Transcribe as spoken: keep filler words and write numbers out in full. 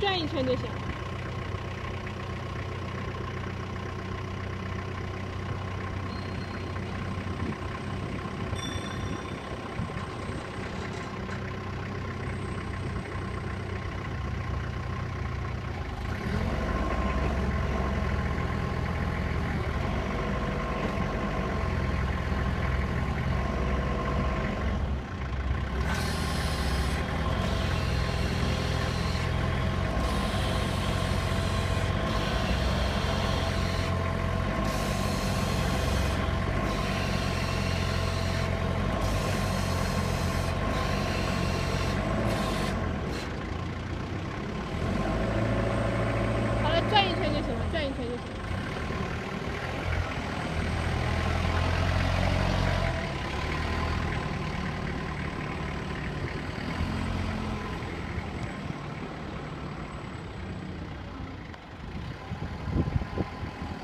转一圈就行。